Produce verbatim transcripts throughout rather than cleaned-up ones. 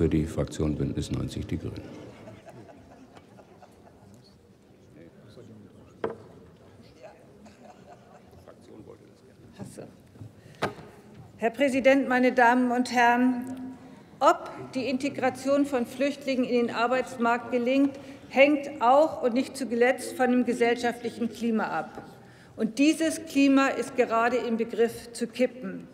für die Fraktion Bündnis neunzig Die Grünen. Herr Präsident, meine Damen und Herren! Ob die Integration von Flüchtlingen in den Arbeitsmarkt gelingt, hängt auch und nicht zuletzt von dem gesellschaftlichen Klima ab. Und dieses Klima ist gerade im Begriff zu kippen.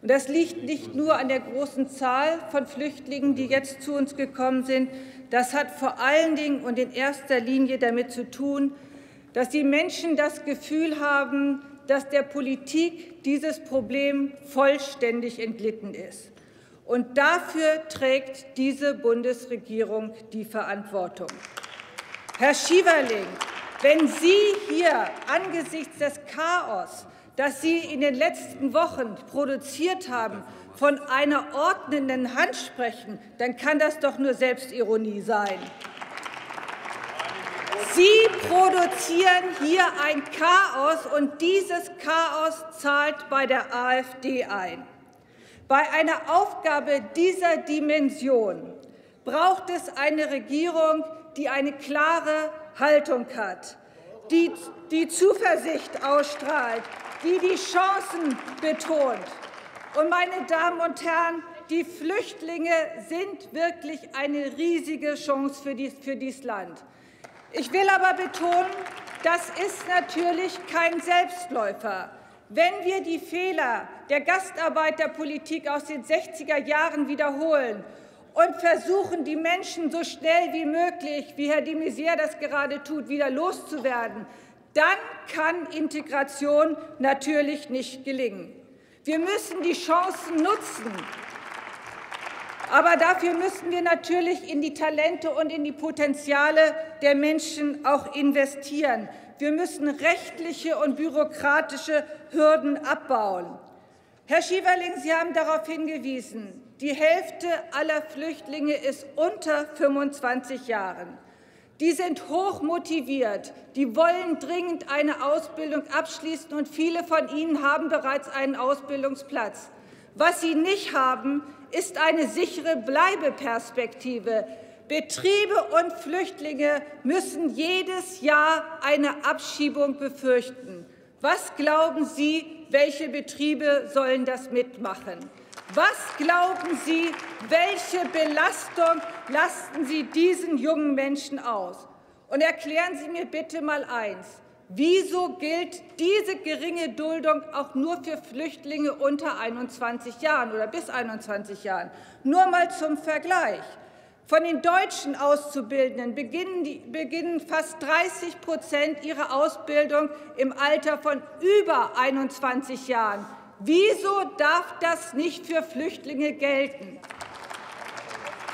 Und das liegt nicht nur an der großen Zahl von Flüchtlingen, die jetzt zu uns gekommen sind. Das hat vor allen Dingen und in erster Linie damit zu tun, dass die Menschen das Gefühl haben, dass der Politik dieses Problem vollständig entglitten ist. Und dafür trägt diese Bundesregierung die Verantwortung. Herr Schiewerling, wenn Sie hier angesichts des Chaos, das Sie in den letzten Wochen produziert haben, von einer ordnenden Hand sprechen, dann kann das doch nur Selbstironie sein. Sie produzieren hier ein Chaos, und dieses Chaos zahlt bei der AfD ein. Bei einer Aufgabe dieser Dimension braucht es eine Regierung, die eine klare Haltung hat, die die Zuversicht ausstrahlt, die die Chancen betont. Und, meine Damen und Herren, die Flüchtlinge sind wirklich eine riesige Chance für dies, für dieses Land. Ich will aber betonen, das ist natürlich kein Selbstläufer. Wenn wir die Fehler der Gastarbeiterpolitik aus den sechziger Jahren wiederholen und versuchen, die Menschen so schnell wie möglich, wie Herr de Maizière das gerade tut, wieder loszuwerden, dann kann Integration natürlich nicht gelingen. Wir müssen die Chancen nutzen. Aber dafür müssen wir natürlich in die Talente und in die Potenziale der Menschen auch investieren. Wir müssen rechtliche und bürokratische Hürden abbauen. Herr Schiewerling, Sie haben darauf hingewiesen, die Hälfte aller Flüchtlinge ist unter fünfundzwanzig Jahren. Die sind hoch motiviert, die wollen dringend eine Ausbildung abschließen, und viele von ihnen haben bereits einen Ausbildungsplatz. Was sie nicht haben, ist eine sichere Bleibeperspektive. Betriebe und Flüchtlinge müssen jedes Jahr eine Abschiebung befürchten. Was glauben Sie, welche Betriebe sollen das mitmachen? Was glauben Sie, welche Belastung lasten Sie diesen jungen Menschen aus? Und erklären Sie mir bitte mal eins: Wieso gilt diese geringe Duldung auch nur für Flüchtlinge unter einundzwanzig Jahren oder bis einundzwanzig Jahren? Nur mal zum Vergleich. Von den deutschen Auszubildenden beginnen, die, beginnen fast dreißig Prozent ihre Ausbildung im Alter von über einundzwanzig Jahren. Wieso darf das nicht für Flüchtlinge gelten?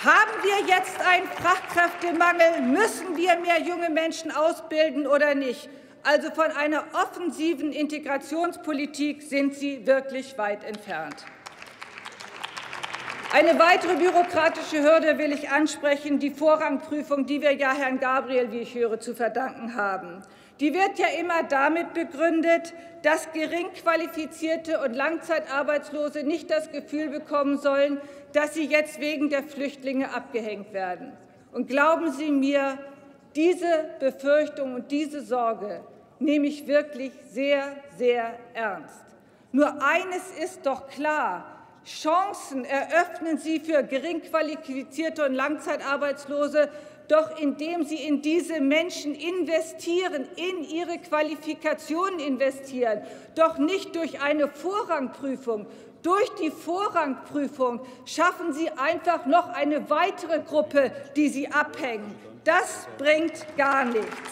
Haben wir jetzt einen Fachkräftemangel? Müssen wir mehr junge Menschen ausbilden oder nicht? Also von einer offensiven Integrationspolitik sind Sie wirklich weit entfernt. Eine weitere bürokratische Hürde will ich ansprechen, die Vorrangprüfung, die wir ja Herrn Gabriel, wie ich höre, zu verdanken haben. Die wird ja immer damit begründet, dass gering qualifizierte und Langzeitarbeitslose nicht das Gefühl bekommen sollen, dass sie jetzt wegen der Flüchtlinge abgehängt werden. Und glauben Sie mir, diese Befürchtung und diese Sorge nehme ich wirklich sehr, sehr ernst. Nur eines ist doch klar: Chancen eröffnen Sie für gering qualifizierte und Langzeitarbeitslose doch, indem Sie in diese Menschen investieren, in ihre Qualifikationen investieren, doch nicht durch eine Vorrangprüfung. Durch die Vorrangprüfung schaffen Sie einfach noch eine weitere Gruppe, die Sie abhängen. Das bringt gar nichts.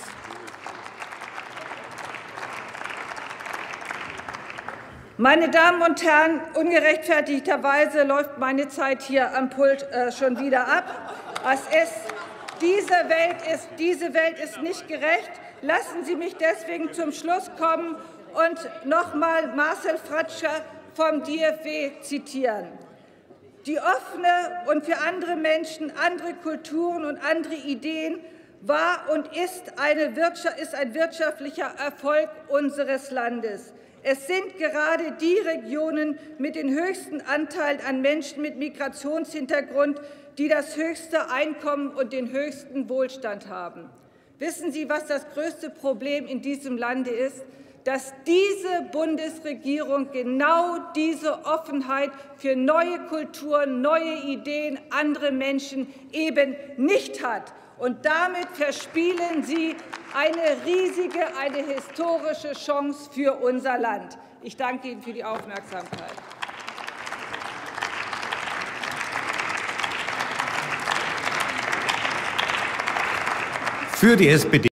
Meine Damen und Herren, ungerechtfertigterweise läuft meine Zeit hier am Pult äh, schon wieder ab. Es ist, diese, Welt ist, diese Welt ist nicht gerecht. Lassen Sie mich deswegen zum Schluss kommen und nochmal Marcel Fratscher vom D F W zitieren. Die offene und für andere Menschen, andere Kulturen und andere Ideen war und ist, eine Wirtschaft, ist ein wirtschaftlicher Erfolg unseres Landes. Es sind gerade die Regionen mit dem höchsten Anteil an Menschen mit Migrationshintergrund, die das höchste Einkommen und den höchsten Wohlstand haben. Wissen Sie, was das größte Problem in diesem Lande ist? Dass diese Bundesregierung genau diese Offenheit für neue Kulturen, neue Ideen, andere Menschen eben nicht hat. Und damit verspielen Sie eine riesige, eine historische Chance für unser Land. Ich danke Ihnen für die Aufmerksamkeit. Für die S P D